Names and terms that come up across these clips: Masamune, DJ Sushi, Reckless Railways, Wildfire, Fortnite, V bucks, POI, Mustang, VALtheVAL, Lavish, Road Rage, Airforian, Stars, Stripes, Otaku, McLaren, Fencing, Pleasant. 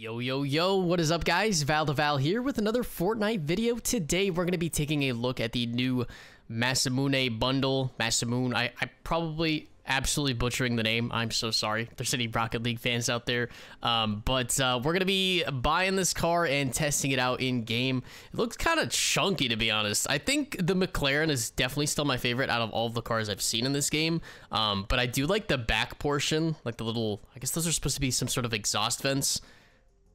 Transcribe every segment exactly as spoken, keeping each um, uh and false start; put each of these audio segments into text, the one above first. Yo, yo, yo, what is up, guys? VALtheVAL here with another Fortnite video. Today, we're going to be taking a look at the new Masamune bundle. Masamune, I, I probably absolutely butchering the name. I'm so sorry. There's any Rocket League fans out there. Um, but uh, we're going to be buying this car and testing it out in game. It looks kind of chunky, to be honest. I think the McLaren is definitely still my favorite out of all of the cars I've seen in this game. Um, but I do like the back portion, like the little, I guess those are supposed to be some sort of exhaust vents.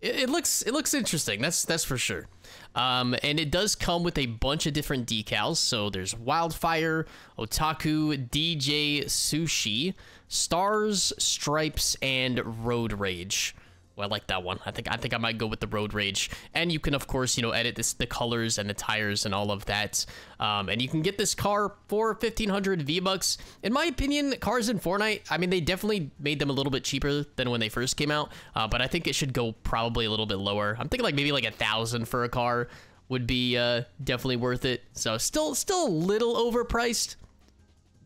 It, it looks it looks interesting. That's that's for sure. Um, and it does come with a bunch of different decals. So there's Wildfire, Otaku, D J Sushi, Stars, Stripes, and Road Rage. Well, I like that one. I think I think I might go with the Road Rage. And you can, of course, you know, edit this, the colors and the tires and all of that. Um, and you can get this car for fifteen hundred V bucks. In my opinion, cars in Fortnite, I mean, they definitely made them a little bit cheaper than when they first came out. Uh, but I think it should go probably a little bit lower. I'm thinking like maybe like a thousand for a car would be uh, definitely worth it. So still, still a little overpriced,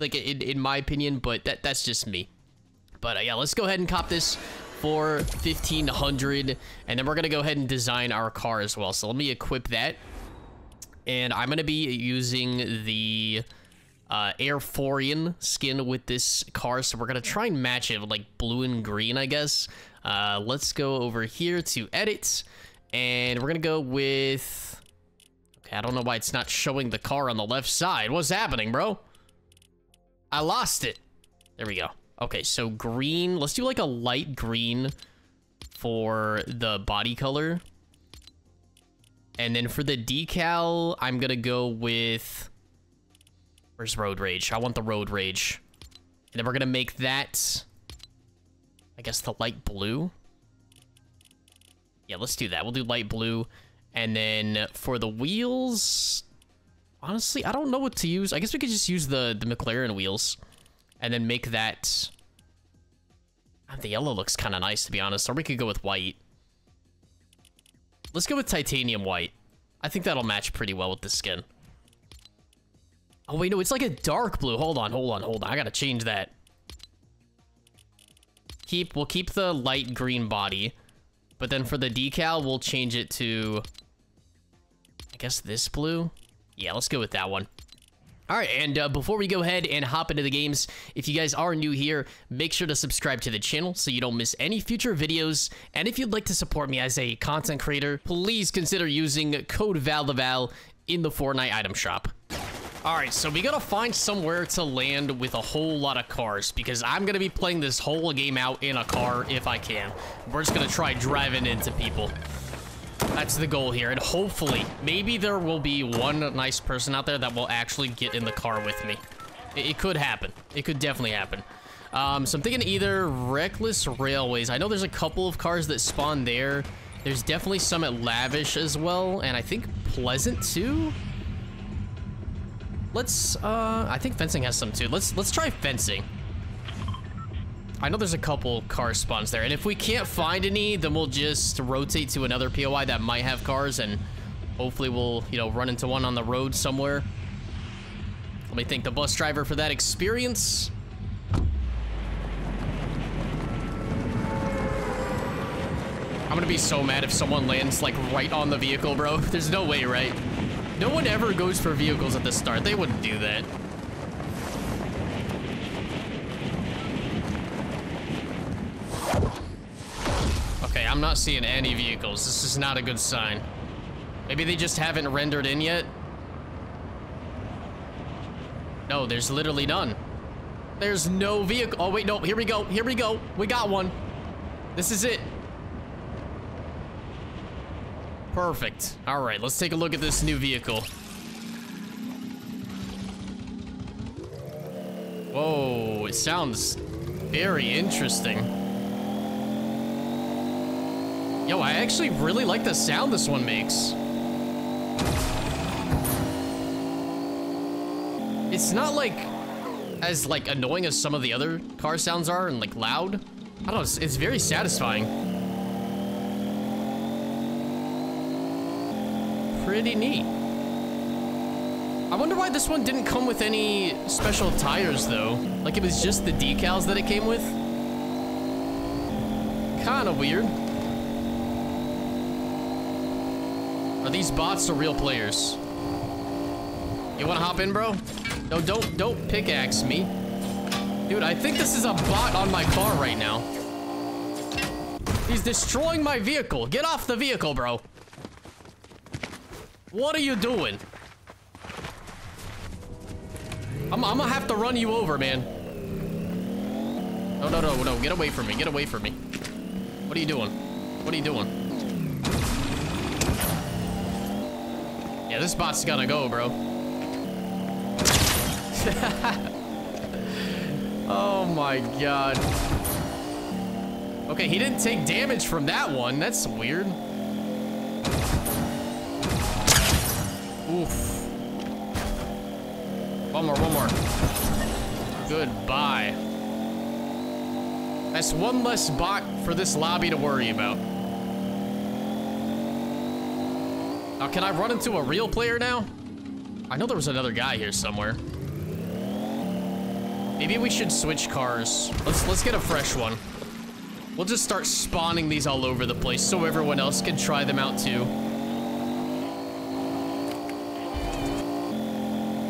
like in in my opinion. But that that's just me. But uh, yeah, let's go ahead and cop this for fifteen hundred, and then we're gonna go ahead and design our car as well. So let me equip that, and I'm gonna be using the uh, Airforian skin with this car. So we're gonna try and match it with like blue and green, I guess. Uh, let's go over here to edit, and we're gonna go with. Okay, I don't know why it's not showing the car on the left side. What's happening, bro? I lost it. There we go. Okay, so green. Let's do like a light green for the body color. And then for the decal, I'm going to go with... Where's Road Rage? I want the Road Rage. And then we're going to make that, I guess, the light blue. Yeah, let's do that. We'll do light blue. And then for the wheels, honestly, I don't know what to use. I guess we could just use the, the McLaren wheels. And then make that... The yellow looks kind of nice, to be honest. Or we could go with white. Let's go with titanium white. I think that'll match pretty well with the skin. Oh, wait, no, it's like a dark blue. Hold on, hold on, hold on. I gotta change that. Keep, we'll keep the light green body. But then for the decal, we'll change it to... I guess this blue? Yeah, let's go with that one. All right, and uh, before we go ahead and hop into the games, if you guys are new here, make sure to subscribe to the channel so you don't miss any future videos. And if you'd like to support me as a content creator, please consider using code VALtheVAL in the Fortnite item shop. All right, so we gotta find somewhere to land with a whole lot of cars because I'm gonna be playing this whole game out in a car if I can. We're just gonna try driving into people. That's the goal here, and hopefully, maybe there will be one nice person out there that will actually get in the car with me. It, it could happen. It could definitely happen. Um, so I'm thinking either Reckless Railways. I know there's a couple of cars that spawn there. There's definitely some at Lavish as well, and I think Pleasant too? Let's, uh, I think Fencing has some too. Let's, let's try Fencing. I know there's a couple car spawns there, and if we can't find any, then we'll just rotate to another P O I that might have cars, and hopefully we'll, you know, run into one on the road somewhere. Let me thank the bus driver for that experience. I'm gonna be so mad if someone lands, like, right on the vehicle, bro. There's no way, right? No one ever goes for vehicles at the start. They wouldn't do that. I'm not seeing any vehicles. This is not a good sign. Maybe they just haven't rendered in yet. No, there's literally none. There's no vehicle. Oh, wait, no. Here we go. Here we go. We got one. This is it. Perfect. All right, let's take a look at this new vehicle. Whoa, it sounds very interesting. Yo, I actually really like the sound this one makes. It's not like as like annoying as some of the other car sounds are and like loud. I don't know, it's, it's very satisfying. Pretty neat. I wonder why this one didn't come with any special tires though. Like it was just the decals that it came with. Kinda weird. Are these bots or real players? You wanna hop in, bro? No, don't, don't pickaxe me. Dude, I think this is a bot on my car right now. He's destroying my vehicle. Get off the vehicle, bro. What are you doing? I'm, I'm gonna have to run you over, man. No, no, no, no. Get away from me. Get away from me. What are you doing? What are you doing? Yeah, this bot's gotta go, bro. Oh my god. Okay, he didn't take damage from that one. That's weird. Oof. One more, one more. Goodbye. That's one less bot for this lobby to worry about. Now, can I run into a real player now? I know there was another guy here somewhere. Maybe we should switch cars. Let's, let's get a fresh one. We'll just start spawning these all over the place so everyone else can try them out too.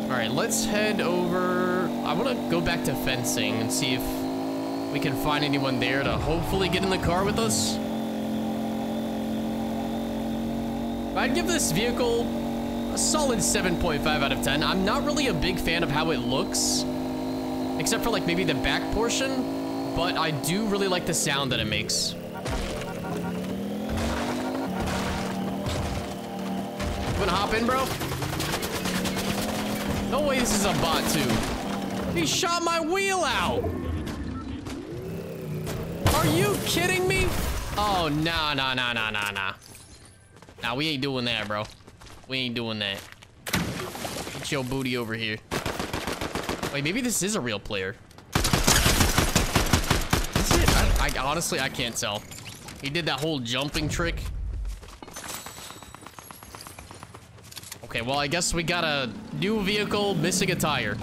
All right, let's head over. I want to go back to fencing and see if we can find anyone there to hopefully get in the car with us. I'd give this vehicle a solid seven point five out of ten. I'm not really a big fan of how it looks, except for like maybe the back portion. But I do really like the sound that it makes. You wanna hop in, bro? No way this is a bot too. He shot my wheel out! Are you kidding me? Oh, nah, nah, nah, nah, nah, nah. Nah, we ain't doing that, bro. We ain't doing that. Get your booty over here. Wait, maybe this is a real player. I, honestly, I can't tell. He did that whole jumping trick. Okay, well, I guess we got a new vehicle missing a tire.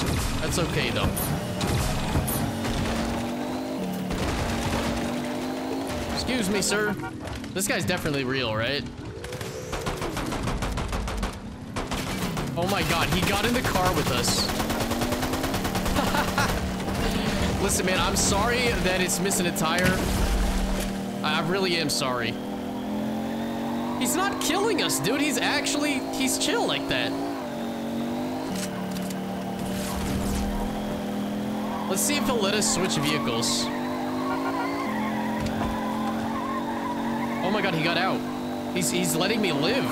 That's okay, though. Excuse me, sir. This guy's definitely real, right? Oh, my God. He got in the car with us. Listen, man, I'm sorry that it's missing a tire. I really am sorry. He's not killing us, dude. He's actually, he's chill like that. Let's see if he'll let us switch vehicles. Oh my God, he got out. He's, he's letting me live.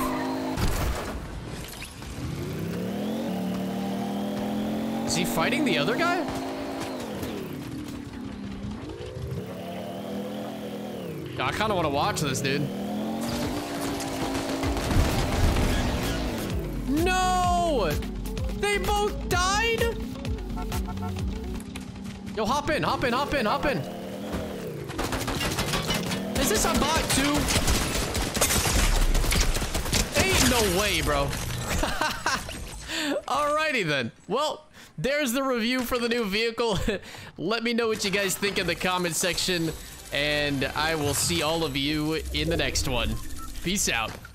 Is he fighting the other guy? I kind of want to watch this, dude. No! They both died? Yo, hop in, hop in, hop in, hop in. Is this a bot too? Ain't no way, bro. Alrighty then. Well, there's the review for the new vehicle. Let me know what you guys think in the comment section. And I will see all of you in the next one. Peace out.